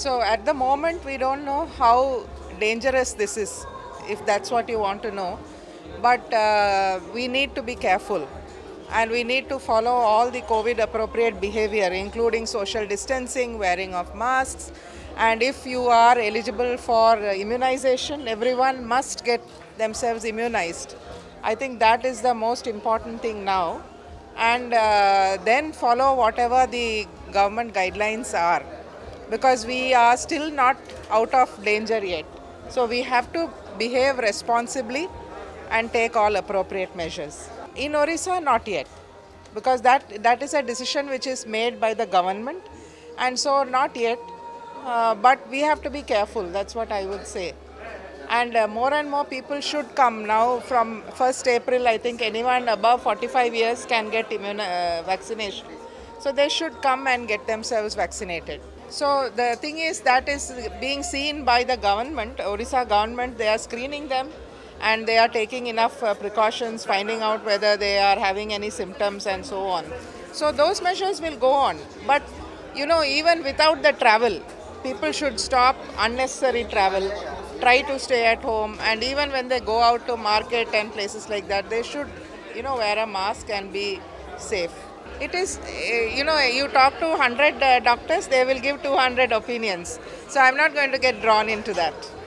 So at the moment we don't know how dangerous this is, if that's what you want to know, but we need to be careful and we need to follow all the COVID appropriate behavior, including social distancing, wearing of masks, and if you are eligible for immunization, everyone must get themselves immunized. I think that is the most important thing now, and then follow whatever the government guidelines are, because we are still not out of danger yet. So we have to behave responsibly and take all appropriate measures. In Odisha, not yet, because that is a decision which is made by the government, and so not yet, but we have to be careful, that's what I would say. And more people should come now. From 1st April, I think anyone above 45 years can get vaccination. So they should come and get themselves vaccinated. So the thing is, that is being seen by the government, Odisha government. They are screening them and they are taking enough precautions, finding out whether they are having any symptoms and so on. So those measures will go on. But you know, even without the travel, people should stop unnecessary travel, try to stay at home, and even when they go out to market and places like that, they should, you know, wear a mask and be safe. It is, you know, you talk to 100 doctors, they will give 200 opinions. So I'm not going to get drawn into that.